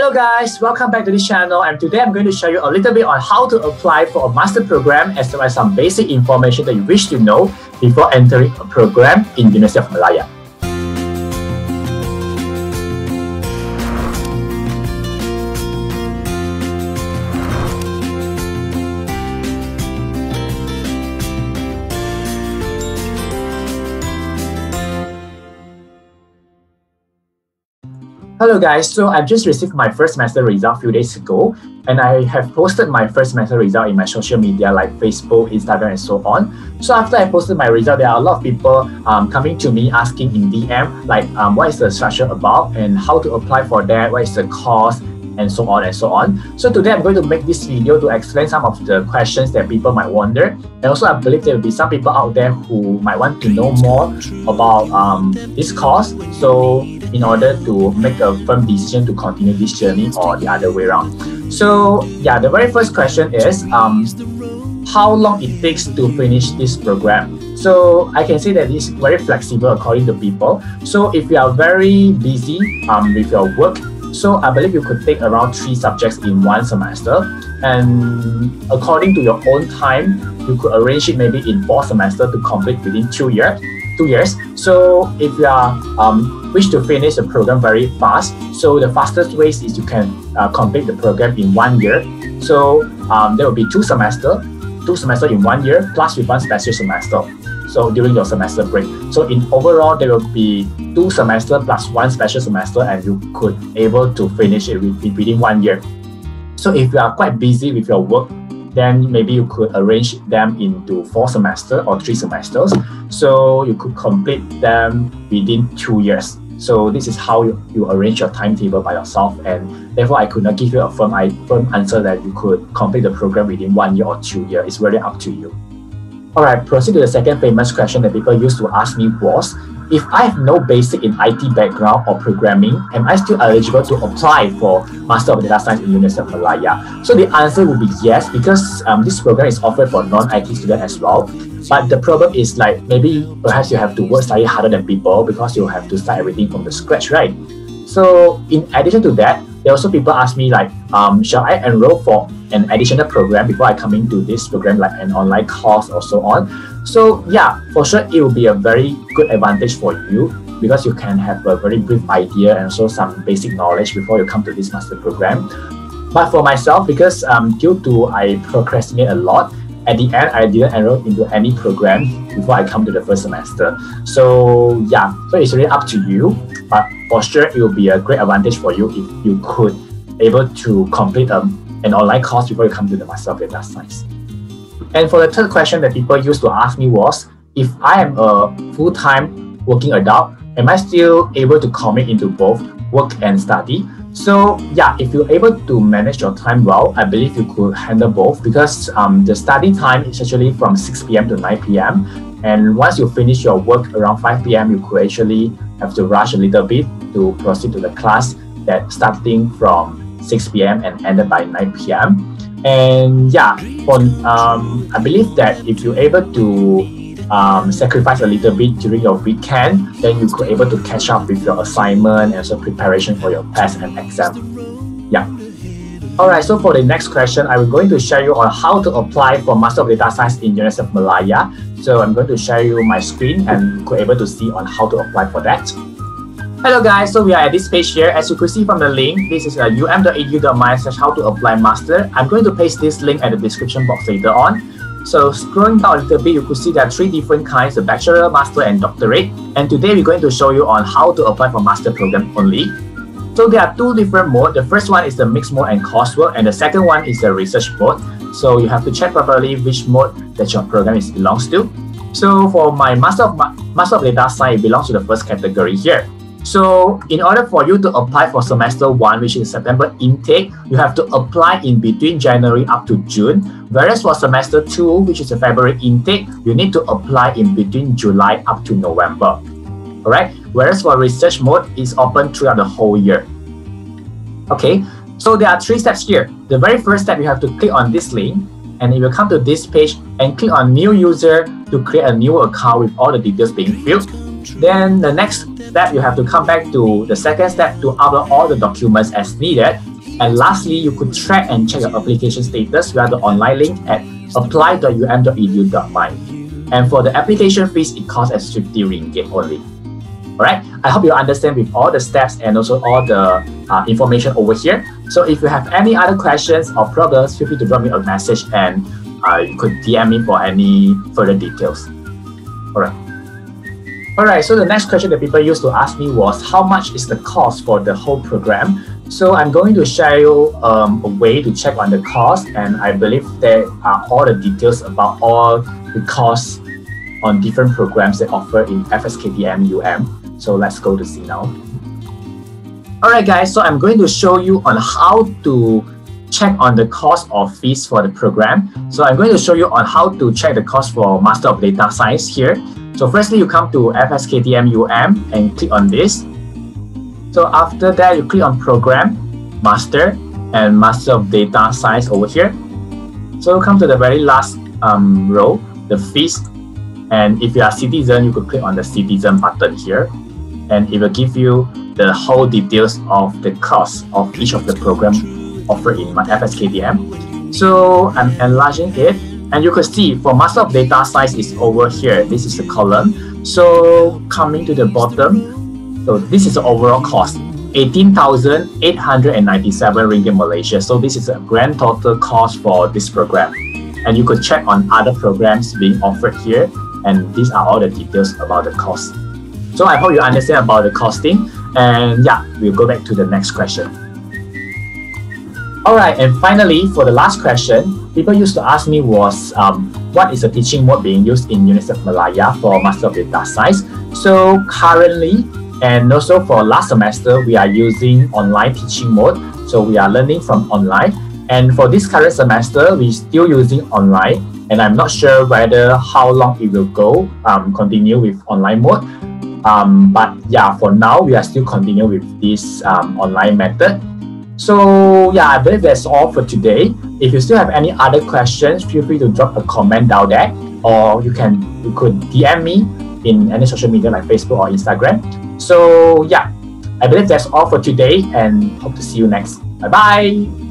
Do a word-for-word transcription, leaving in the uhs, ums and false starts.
Hello guys, welcome back to this channel, and today I'm going to show you a little bit on how to apply for a master program as well as some basic information that you wish to know before entering a program in University of Malaya. Hello guys, so I've just received my first semester result a few days ago, and I have posted my first semester result in my social media like Facebook, Instagram and so on. So after I posted my result, there are a lot of people um, coming to me asking in D M like um, what is the structure about and how to apply for that, what is the course and so on and so on. So today I'm going to make this video to explain some of the questions that people might wonder, and also I believe there will be some people out there who might want to know more about um, this course. So in order to make a firm decision to continue this journey or the other way around. So yeah, the very first question is um, how long it takes to finish this program. So I can say that it's very flexible according to people. So if you are very busy um, with your work, so I believe you could take around three subjects in one semester, and according to your own time, you could arrange it maybe in four semesters to complete within two years. Two years. So if you are um, wish to finish the program very fast, so the fastest way is you can uh, complete the program in one year. So um, there will be two semester, two semester in one year, plus with one special semester. So during your semester break. So in overall, there will be two semester plus one special semester, and you could able to finish it within one year. So if you are quite busy with your work, then maybe you could arrange them into four semester or three semesters. So you could complete them within two years. So this is how you, you arrange your timetable by yourself, and therefore I could not give you a firm, I, firm answer that you could complete the program within one year or two years. It's really up to you. All right, proceed to the second famous question that people used to ask me was, if I have no basic in I T background or programming, am I still eligible to apply for Master of Data Science in University of Malaya? So the answer would be yes, because um, this program is offered for non-I T students as well. But the problem is like maybe perhaps you have to work slightly harder than people because you have to start everything from the scratch, right? So in addition to that, there also people ask me like, um, shall I enroll for an additional program before I come into this program, like an online course or so on? So yeah, for sure it will be a very good advantage for you because you can have a very brief idea and also some basic knowledge before you come to this master program. But for myself, because um, due to I procrastinate a lot, at the end, I didn't enroll into any program before I come to the first semester. So yeah, so it's really up to you. But for sure, it will be a great advantage for you if you could able to complete a, an online course before you come to the Master of Data Science. And for the third question that people used to ask me was, if I am a full-time working adult, am I still able to commit into both work and study? So yeah, if you're able to manage your time well, I believe you could handle both, because um, the study time is actually from six p m to nine p m And once you finish your work around five p m, you could actually have to rush a little bit to proceed to the class that starting from six p m and ended by nine p m And yeah, for, um, I believe that if you're able to Um, sacrifice a little bit during your weekend, then you could able to catch up with your assignment and also preparation for your test and exam. Yeah. Alright, so for the next question, I'm going to share you on how to apply for Master of Data Science in University of Malaya. So I'm going to share you my screen and you could able to see on how to apply for that. Hello guys, so we are at this page here. As you could see from the link, this is uh, u m dot e d u dot m y slash how to apply master. I'm going to paste this link at the description box later on. So scrolling down a little bit, you could see there are three different kinds, the bachelor, master and doctorate. And today we're going to show you on how to apply for master program only. So there are two different modes. The first one is the mixed mode and coursework, and the second one is the research mode. So you have to check properly which mode that your program is belongs to. So for my Master of, Ma Master of Data Science, it belongs to the first category here. So in order for you to apply for semester one, which is September intake, you have to apply in between January up to June. Whereas for semester two, which is a February intake, you need to apply in between July up to November. Alright? Whereas for research mode, it's open throughout the whole year. Okay, so there are three steps here. The very first step, you have to click on this link, and it will come to this page and click on new user to create a new account with all the details being filled. Then the next step, you have to come back to the second step to upload all the documents as needed. And lastly, you could track and check your application status via the online link at apply dot u m dot e d u dot m y. And for the application fees, it costs as fifty ringgit only. Alright, I hope you understand with all the steps and also all the uh, information over here. So if you have any other questions or problems, feel free to drop me a message, and uh, you could D M me for any further details. Alright. Alright, so the next question that people used to ask me was, how much is the cost for the whole program? So I'm going to share you um, a way to check on the cost, and I believe there are all the details about all the costs on different programs they offer in F S K D M U M. So let's go to see now. Alright guys, so I'm going to show you on how to check on the cost or fees for the program. So I'm going to show you on how to check the cost for Master of Data Science here. So firstly, you come to F S K D M U M and click on this. So after that, you click on Program, Master, and Master of Data Science over here. So come to the very last um, row, the fees. And if you are citizen, you could click on the citizen button here, and it will give you the whole details of the cost of each of the program offered in my F S K D M. So I'm enlarging it, and you could see for Master of Data Science is over here. This is the column. So coming to the bottom, so this is the overall cost, eighteen thousand eight hundred ninety-seven ringgit Malaysia. So this is a grand total cost for this program, and you could check on other programs being offered here. And these are all the details about the cost. So I hope you understand about the costing. And yeah, we'll go back to the next question. Alright, and finally, for the last question, people used to ask me was, um, what is the teaching mode being used in University of Malaya for Master of Data Science? So currently, and also for last semester, we are using online teaching mode. So we are learning from online. And for this current semester, we're still using online. And I'm not sure whether how long it will go, um, continue with online mode. Um, but yeah, for now, we are still continue with this um, online method. So yeah, I believe that's all for today. If you still have any other questions, feel free to drop a comment down there, or you can you could D M me in any social media like Facebook or Instagram. So yeah, I believe that's all for today, and hope to see you next. Bye-bye.